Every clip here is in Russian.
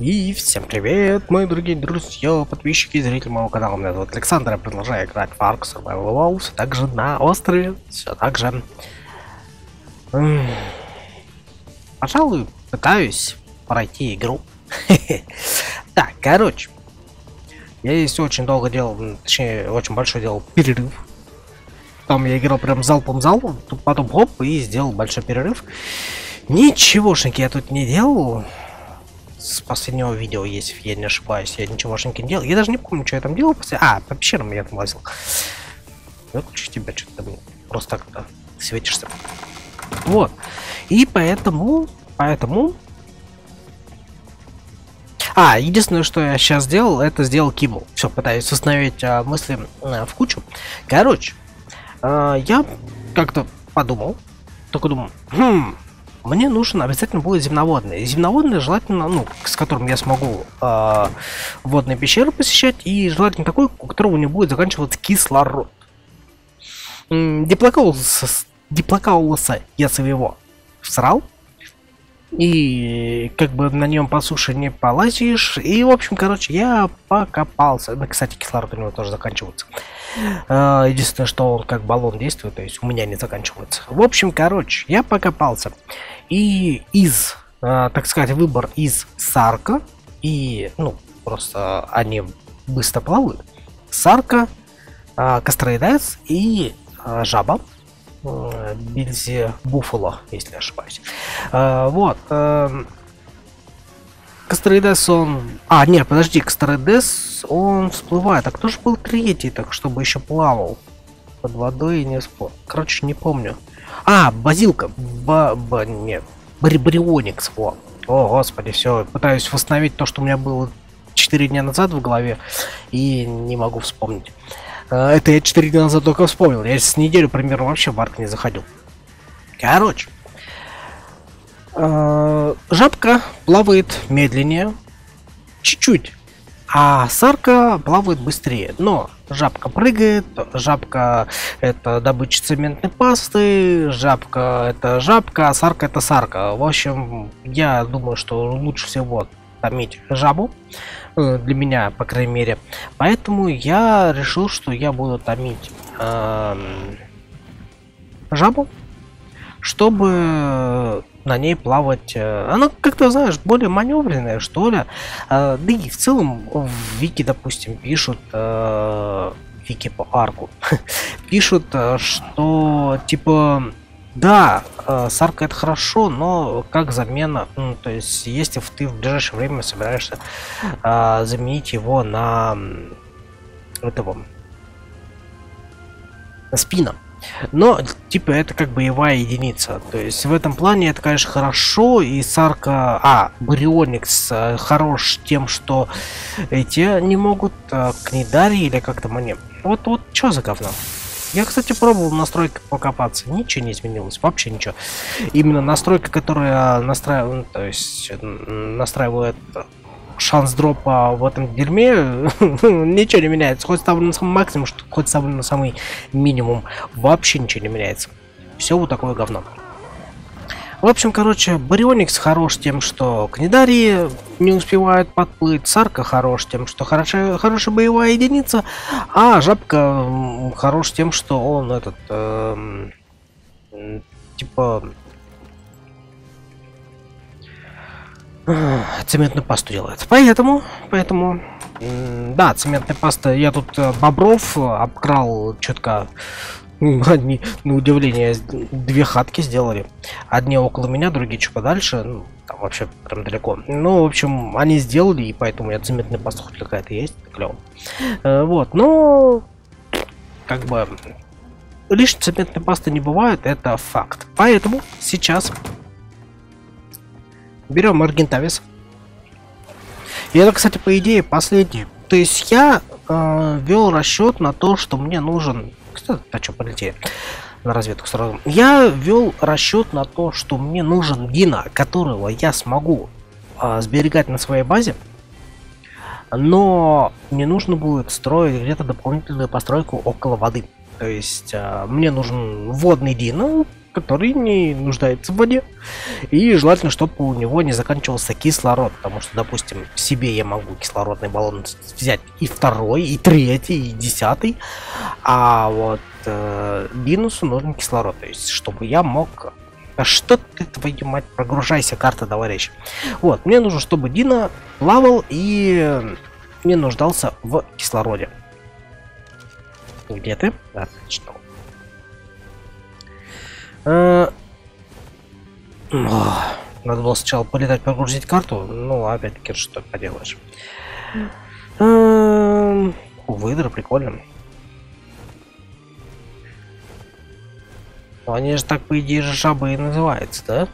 И всем привет, мои дорогие друзья, подписчики и зрители моего канала. Меня зовут Александр, я продолжаю играть в ARK: Survival Evolved, все так же на острове, все так же. Пожалуй, пытаюсь пройти игру. Так, короче, я здесь очень долго делал, точнее, очень большой делал перерыв. Там я играл прям залпом, потом хоп, и сделал большой перерыв. Ничегошеньки я тут не делал. С последнего видео, если я не ошибаюсь, я ничегошеньки не делал. Я даже не помню, что я там делал. А, по пещерам я там лазил. Выключи тебя, что-то там просто так светишься. Вот. И поэтому... А, единственное, что я сейчас сделал, это сделал кибл. Все, пытаюсь установить мысли в кучу. Короче, я как-то подумал, только думал, мне нужен обязательно будет земноводный. Земноводный желательно, ну, с которым я смогу водные пещеры посещать, и желательно такой, у которого не будет заканчиваться кислород. Диплокаулоса я своего всрал. И как бы на нем по суше не полазишь. И в общем, короче, я покопался. Да, кстати, кислород у него тоже заканчивается. Единственное, что он как баллон действует, то есть у меня не заканчивается. В общем, короче, я покопался. И из, так сказать, выбор из сарка. И, ну, просто они быстро плавают. Сарка, кастроэдец и жаба. Бильзи Буффало, если не ошибаюсь. Вот. Кастроэдес он... А, нет, подожди, Кастроэдес он всплывает. А кто же был третий, так чтобы еще плавал? Под водой и не всплыл. Короче, не помню. А, базилка. Нет. Барбрионикс. О, господи, все. Пытаюсь восстановить то, что у меня было 4 дня назад в голове. И не могу вспомнить. Это я 4 дня назад только вспомнил. Я с неделю примерно вообще в арк не заходил. Короче. Жабка плавает медленнее. Чуть-чуть. А сарка плавает быстрее. Но жабка прыгает. Жабка — это добыча цементной пасты. Жабка — это жабка. А сарка — это сарка. В общем, я думаю, что лучше всего томить жабу. Для меня, по крайней мере. Поэтому я решил, что я буду томить жабу, чтобы на ней плавать. Она как-то, знаешь, более маневренная, что ли. Да и в целом в вики, допустим, пишут, вики по арку, пишут, что типа... Да, сарка — это хорошо, но как замена, ну, то есть если ты в ближайшее время собираешься заменить его на этого, на спина. Но типа это как боевая единица, то есть в этом плане это, конечно, хорошо. И сарка, Барбрионикс хорош тем, что эти не могут книдари или как там они. Вот что за говно. Я, кстати, пробовал в настройках покопаться, ничего не изменилось, вообще ничего. Именно настройка, которая настраивает, то есть настраивает шанс дропа в этом дерьме, ничего не меняется. Хоть ставлю на самый максимум, хоть ставлю на самый минимум, вообще ничего не меняется. Все вот такое говно. В общем, короче, Барбрионикс хорош тем, что книдари не успевают подплыть, сарка хорош тем, что хорошая боевая единица, а жабка хорош тем, что он этот, типа, цементную пасту делает. Поэтому, да, цементная паста, я тут бобров обкрал четко. Одни, на удивление, две хатки сделали. Одни около меня, другие чуть подальше. Ну, там вообще прям далеко. Ну, в общем, они сделали, и поэтому у меня цементная паста хоть какая-то есть. Клево. Вот, но... Как бы... Лишней цементной пасты не бывает, это факт. Поэтому сейчас... Берем аргентавис. И это, кстати, по идее, последний. То есть я вел расчет на то, что мне нужен... А что, полетели на разведку сразу. Я вел расчет на то, что мне нужен гина, которого я смогу сберегать на своей базе, но мне нужно будет строить где-то дополнительную постройку около воды. То есть мне нужен водный дина, который не нуждается в воде. И желательно, чтобы у него не заканчивался кислород. Потому что, допустим, себе я могу кислородный баллон взять и второй, и третий, и десятый. А вот Линусу нужен кислород. То есть, чтобы я мог... А что ты, твою мать, прогружайся, карта, товарищ. Вот, мне нужно, чтобы Дина плавал и не нуждался в кислороде. Где ты? Отлично. Надо было сначала полетать, прогрузить карту. Ну, опять-таки, что поделаешь. Выдра, прикольно. Но они же так, по идее, жабы и называются, да?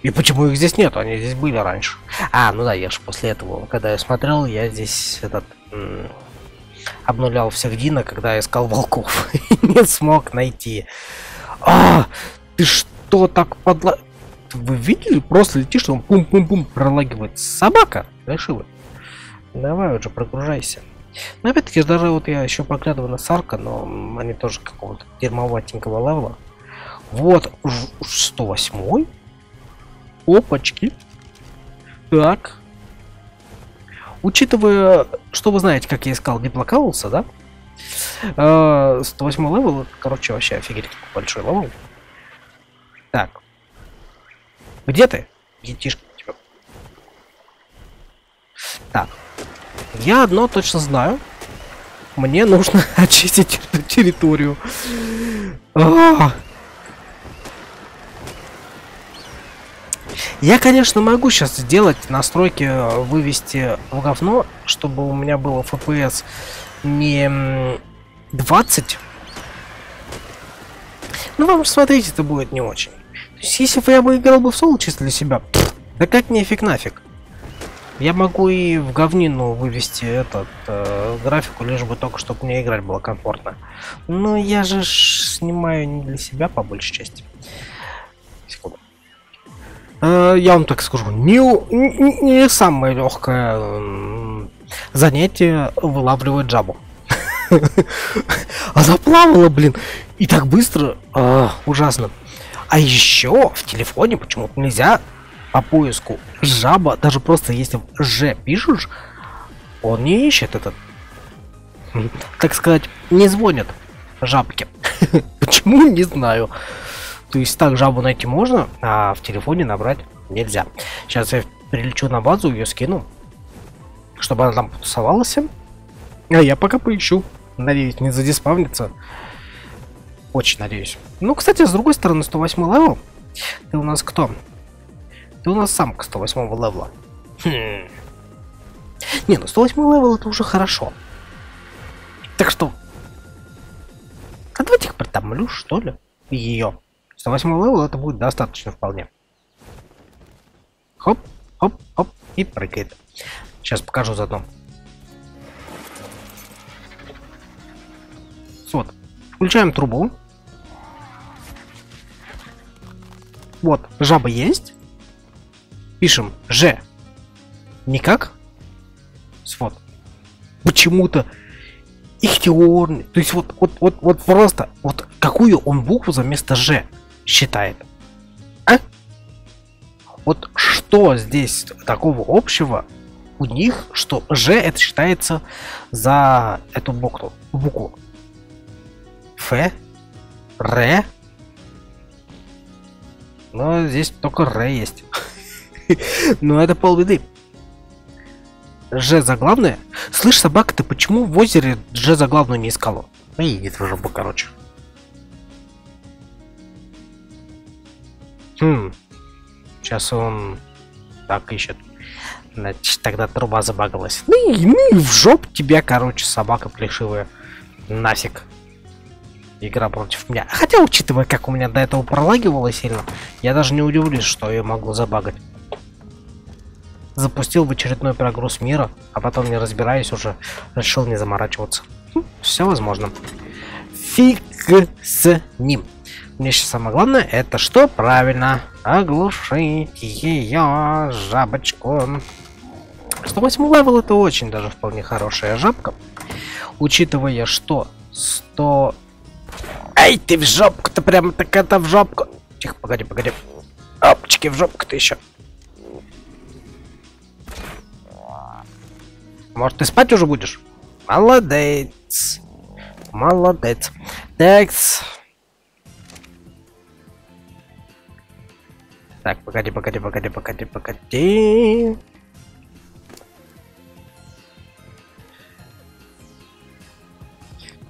И почему их здесь нет? Они здесь были раньше. А, ну да, я же после этого, когда я смотрел, я здесь этот... обнулял всех Дина, когда искал волков. И не смог найти. А, ты что так подла... Вы видели? Просто летишь, он пум-пум-пум пролагивает. Собака! Решила. Давай уже, прогружайся. Но опять-таки, даже вот я еще проглядываю на Сарка, но они тоже какого-то дерьмоватенького левела. Вот, 108-й. Опачки. Так. Учитывая, что вы знаете, как я искал Диплокаулса, да? 108 левел, короче, вообще офигеть, большой левел. Так. Где ты? Детишка, типа. Так. Я одно точно знаю. Мне нужно очистить эту территорию. Я, конечно, могу сейчас сделать настройки, вывести в говно, чтобы у меня было FPS не 20. Ну, вам же, смотрите, это будет не очень. То есть, если бы я играл бы в соло чисто для себя, да как мне фиг нафиг. Я могу и в говнину вывести этот графику, лишь бы только, чтобы мне играть было комфортно. Но я же снимаю не для себя, по большей части. Секунду. Я вам так скажу, не самое легкое занятие вылавливать жабу. А заплавала, блин, и так быстро, ужасно. А еще в телефоне почему-то нельзя по поиску жаба, даже просто если «ж» пишешь, он не ищет этот, так сказать, не звонят жабки. Почему, не знаю. То есть так жабу найти можно, а в телефоне набрать нельзя. Сейчас я прилечу на базу, ее скину, чтобы она там потусовалась. А я пока поищу. Надеюсь, не задиспавнится. Очень надеюсь. Ну, кстати, с другой стороны, 108 левел. Ты у нас кто? Ты у нас самка 108 левела. Хм. Не, ну 108 левел это уже хорошо. Так что... А давайте их притомлю, что ли? Ее. 108 левел это будет достаточно вполне. Хоп, хоп, хоп. И прыгает. Сейчас покажу заодно. Вот. Включаем трубу. Вот. Жаба есть. Пишем «Ж». Никак. Вот. Почему-то. Ихтиорный. То есть вот просто. Вот какую он букву за место «Ж» считает? А? Вот что здесь такого общего у них, что «Ж» это считается за эту букву? Ф. Р. Но здесь только «Р» есть. Но это полбеды. Ж заглавное. Слышь, собака, ты почему в озере Ж заглавную не искала? Ну иди в жопу, короче. Сейчас он так ищет. Значит, тогда труба забагалась. Ну и в жопу тебя, короче, собака плешивая. Нафиг. Игра против меня. Хотя, учитывая, как у меня до этого пролагивало сильно, я даже не удивлюсь, что ее могло забагать. Запустил в очередной прогруз мира, а потом не разбираюсь уже, решил не заморачиваться. Все возможно. Фиг с ним. Мне сейчас самое главное, это что? Правильно. Оглушить ее жабочку. 108 левел это очень даже вполне хорошая жабка. Учитывая, что 100... Ай, ты в жопку-то прям так это в жопку. Тихо, погоди, погоди. Опачки, в жопку-то еще. Может, ты спать уже будешь? Молодец. Молодец. Такс. Так, погоди, погоди, погоди, погоди, погоди.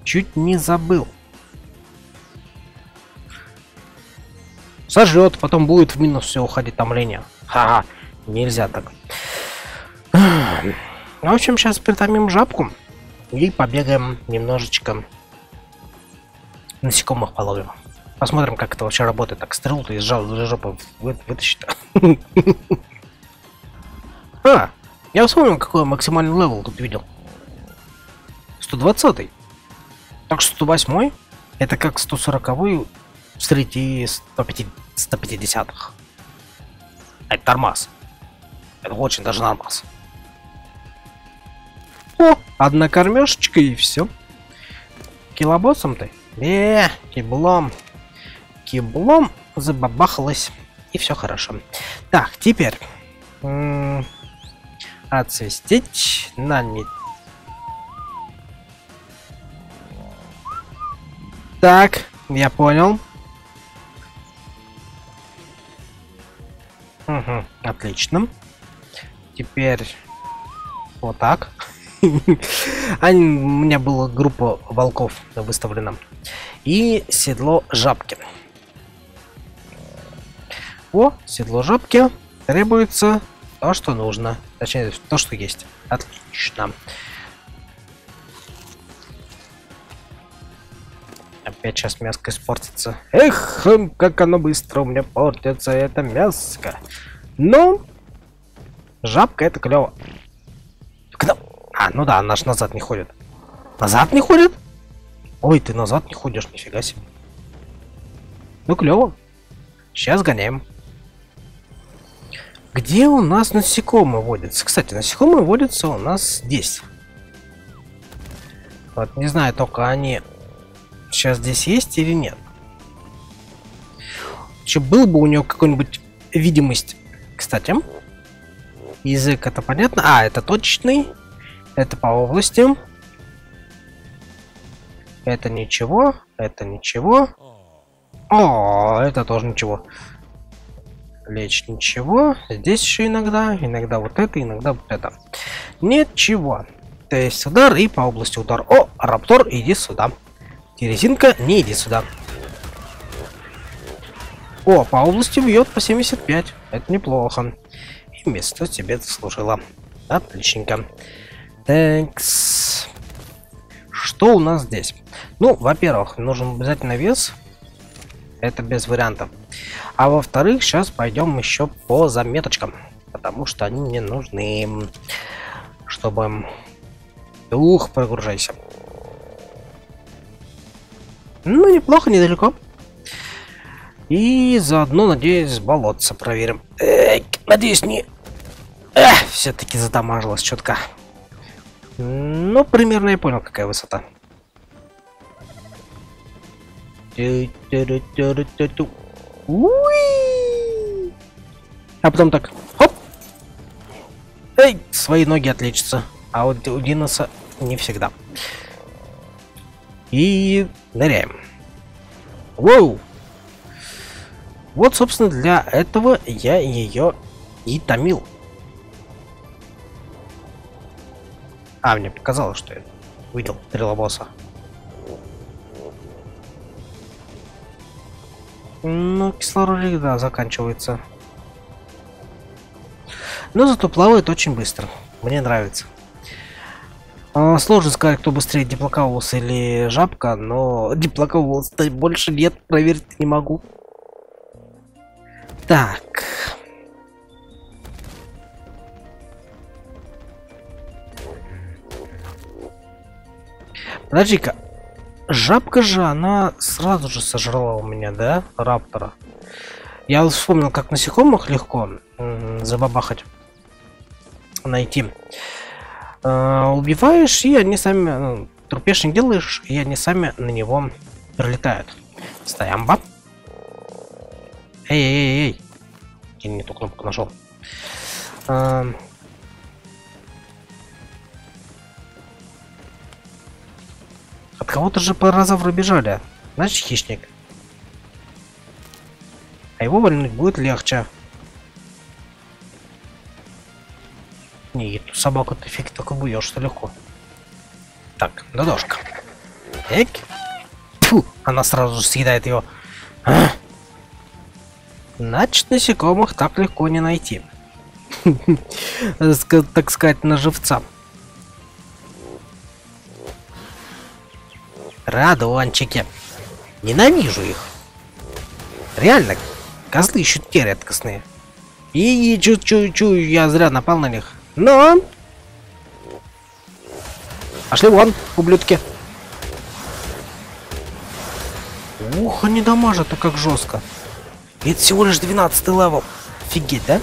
Чуть не забыл. Сожрет, потом будет в минус все уходить томление. Ха-ха, нельзя так. В общем, сейчас притомим жабку и побегаем немножечко. Насекомых половим. Посмотрим, как это вообще работает. Так, стрелу-то из жопы вытащит. А, я вспомнил, какой максимальный левел тут видел. 120-й. Так что 108-й, это как 140-й среди 150-х. Это тормоз. Это очень даже нормас. О, одна кормежечка и все. Килобоссом ты. Киблом. Киблом забабахалась. И все хорошо. Так, теперь. Отсвистеть. Наметь. Так, я понял. Угу, отлично. Теперь вот так. У меня была группа волков выставлена. И седло жабки. О, седло жабки. Требуется то, что нужно. Точнее, то, что есть. Отлично. Опять сейчас мяско испортится. Эх, как оно быстро у меня портится, это мяско. Ну, жабка это клево. А, ну да, она ж назад не ходит. Назад не ходит? Ой, ты назад не ходишь, нифига себе. Ну клево. Сейчас гоняем. Где у нас насекомые водятся? Кстати, насекомые водятся у нас здесь. Вот, не знаю, только они... сейчас здесь есть или нет? Еще был бы у него какой-нибудь видимость. Кстати, язык это понятно. А, это точечный. Это по области. Это ничего. Это ничего. О, это тоже ничего. Лечь ничего. Здесь еще иногда. Иногда вот это, иногда вот это. Ничего. То есть удар и по области удар. О, раптор, иди сюда. Резинка, не иди сюда. О, по области бьет по 75. Это неплохо. И место тебе служило. Отличненько. Тэнкс. Что у нас здесь? Ну, во-первых, нужен обязательно вес. Это без вариантов. А во-вторых, сейчас пойдем еще по заметочкам. Потому что они мне нужны. Чтобы... ух, прогружайся. Ну, неплохо, недалеко. И заодно, надеюсь, болотца проверим. Эй, надеюсь, не... эх, все-таки задамажилась четко. Ну, примерно я понял, какая высота. Уи! А потом так, хоп! Эй, свои ноги отличатся. А вот у Диноса не всегда. И ныряем. Воу! Вот, собственно, для этого я ее и томил. А, мне показалось, что я увидел триллобоса. Ну, кислород, да, заканчивается. Но зато плавает очень быстро. Мне нравится. Сложно сказать, кто быстрее, диплокаус или жабка, но диплокауса больше нет, проверить не могу. Так. Подожди-ка, жабка же, она сразу же сожрала у меня, да, раптора? Я вспомнил, как насекомых легко забабахать, найти. Убиваешь, и они сами, трупешник делаешь, и они сами на него прилетают. Стоям, баб. Эй-эй-эй-эй. Я не ту кнопку нашел. От кого-то же паразавры бежали. Значит, хищник. А его вольнуть будет легче. Не, эту собаку ты фиг только буешь, что легко. Так, додошка. Эк. Фу, она сразу же съедает его. А? Значит, насекомых так легко не найти. Так сказать, на живца. Радуанчики. Ненавижу их. Реально, козлы еще те редкостные. И чуть-чуть я зря напал на них. Но... Пошли вон, ублюдки. Ух, они дамажат-то как жестко. Это всего лишь 12 левел. Офигеть, да?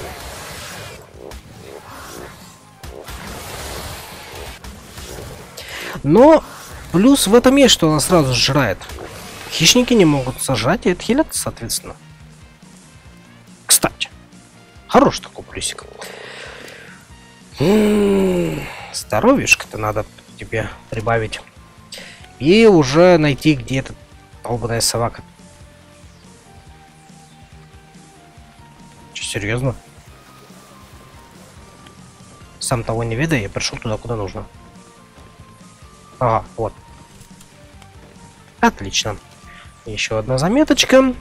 Но... Плюс в этом есть, что она сразу сжирает. Хищники не могут сожрать и отхилятся, соответственно. Кстати, хорош такой плюсик. Здоровьюшка-то надо тебе прибавить. И уже найти, где эта долбаная собака. Че, серьезно? Сам того не ведая, я пришел туда, куда нужно. Ага, вот. Отлично. Еще одна заметочка.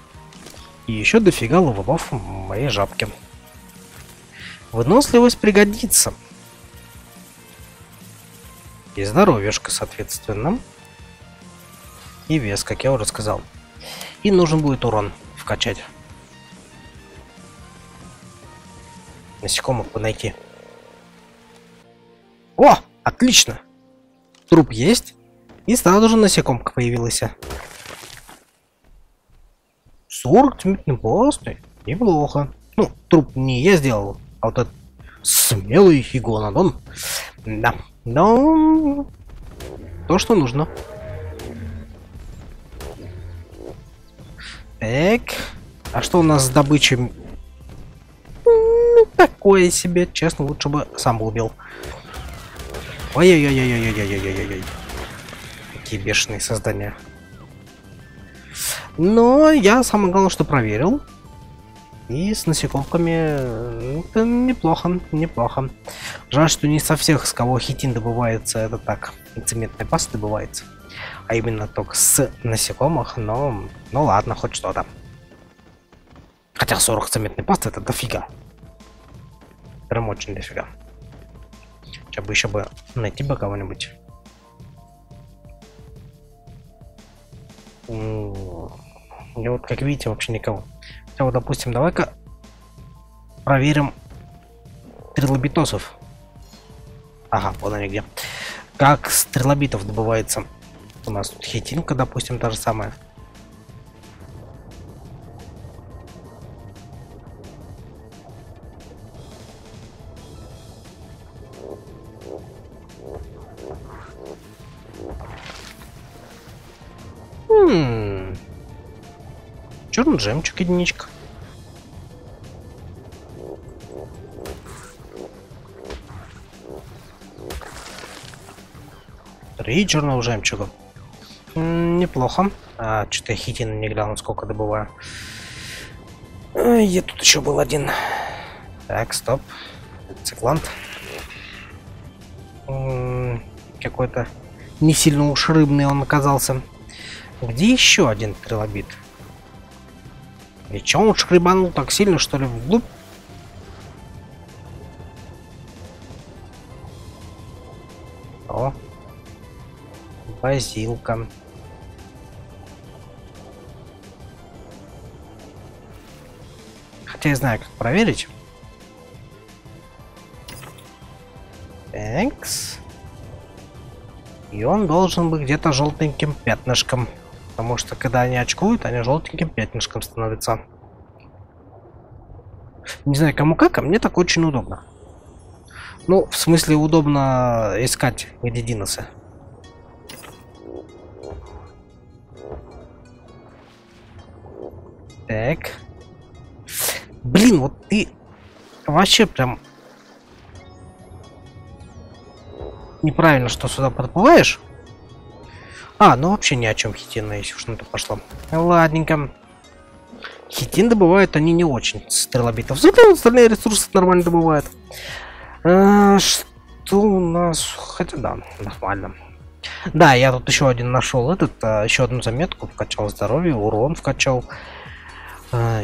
И еще дофига ловов в моей жабке. Выносливость пригодится. И здоровьешка, соответственно. И вес, как я уже сказал. И нужен будет урон вкачать. Насекомых бы найти. О, отлично! Труп есть. И сразу же насекомка появилась. 40 неплохо. Неплохо. Ну, труп не я сделал, а вот этот смелый игонодон. Да. Но... То, что нужно. Так. А что у нас с добычей? Ну, такое себе. Честно, лучше бы сам убил. Ой-ой-ой-ой-ой-ой-ой-ой-ой-ой. Какие бешеные создания. Но я самое главное, что проверил. И с насекомками... Это неплохо, неплохо. Жаль, что не со всех, с кого хитин добывается, это так. Цементная паста добывается. А именно только с насекомых, но... Ну ладно, хоть что-то. Хотя 40 цементной пасты это дофига. Прям очень дофига. Чтобы еще бы найти бы кого-нибудь. Я вот, как видите, вообще никого. Хотя вот, допустим, давай-ка проверим триллобитосов. Ага, вот они где. Как с триллобитов добывается. У нас тут хитинка, допустим, та же самая. Черный джемчик, единичка. Три черного жемчуга. Неплохо. А, что-то я хитина не глянул, сколько добываю. Я тут еще был один. Так, стоп. Циклант. Какой-то не сильно уж рыбный он оказался. Где еще один трилобит? И чё он шкребанул так сильно, что ли, вглубь? О. Базилка. Хотя я знаю, как проверить. Энкс. И он должен быть где-то желтеньким пятнышком. Потому что когда они очкуют, они желтеньким пятнышком становятся. Не знаю кому как, а мне так очень удобно. Ну, в смысле, удобно искать, где диносы. Так. Блин, вот ты вообще прям неправильно, что сюда подплываешь. А, ну вообще ни о чем хитина, если уж на то пошло. Ладненько. Хитин добывают они не очень, стрелобитов. Зато остальные ресурсы нормально добывают. А, что у нас? Хотя да, нормально. Да, я тут еще один нашел этот, еще одну заметку. Вкачал здоровье, урон вкачал.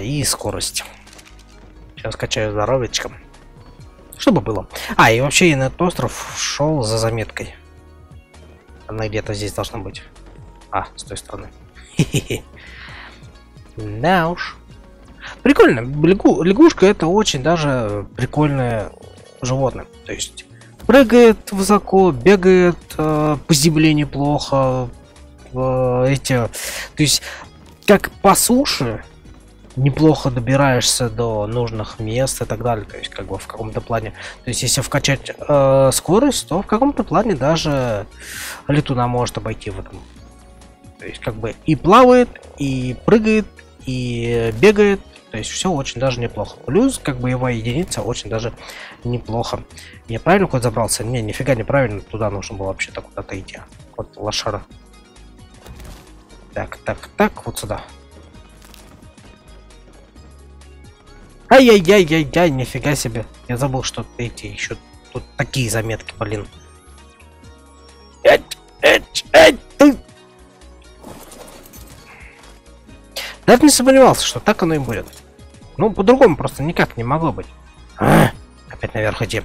И скорость. Сейчас качаю здоровечко. Чтобы было. А, и вообще я на этот остров шел за заметкой. Она где-то здесь должна быть. А, с той стороны. Да уж. Прикольно. Лягушка это очень даже прикольное животное. То есть прыгает высоко, бегает по земле неплохо. То есть как по суше неплохо добираешься до нужных мест и так далее. То есть как бы в каком-то плане, то есть если вкачать скорость, то в каком-то плане даже летуна может обойти в этом. То есть как бы и плавает, и прыгает, и бегает. То есть все очень даже неплохо. Плюс как боевая единица очень даже неплохо. Я правильно куда забрался? Не, нифига неправильно. Туда нужно было вообще-то куда-то идти. Вот лошара. Так, так, так, вот сюда. Ай-яй-яй-яй-яй, нифига себе. Я забыл, что эти еще тут такие заметки, блин. Ты. Я не сомневался, что так оно и будет. Ну, по-другому просто никак не могло быть. А, опять наверх идти.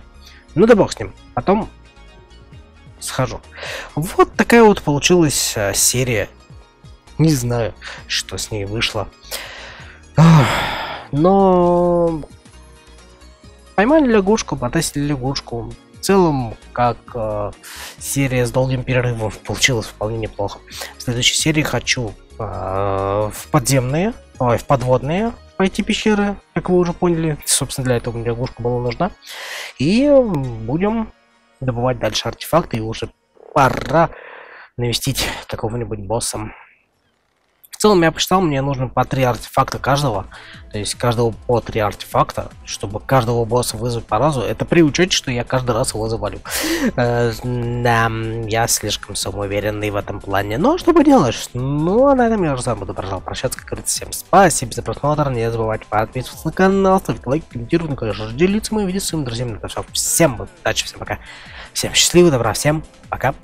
Ну да бог с ним. Потом схожу. Вот такая вот получилась серия. Не знаю, что с ней вышло. Но поймали лягушку, потестили лягушку. В целом, как серия с долгим перерывом, получилась вполне неплохо. В следующей серии хочу в подводные пойти пещеры, как вы уже поняли. Собственно, для этого мне лягушка была нужна. И будем добывать дальше артефакты. И уже пора навестить какого-нибудь босса. В целом я посчитал, мне нужно по 3 артефакта каждого, то есть каждого по 3 артефакта, чтобы каждого босса вызвать по разу. Это при учете, что я каждый раз его завалю. Да, я слишком самоуверенный в этом плане. Но что поделаешь? Ну, а на этом я уже сам буду прощаться, как говорится. Всем спасибо за просмотр, не забывайте подписываться на канал, ставить лайк, комментировать, конечно же, делиться моим видео с своими друзьями. Всем удачи, всем пока, всем счастливо, добра, всем пока.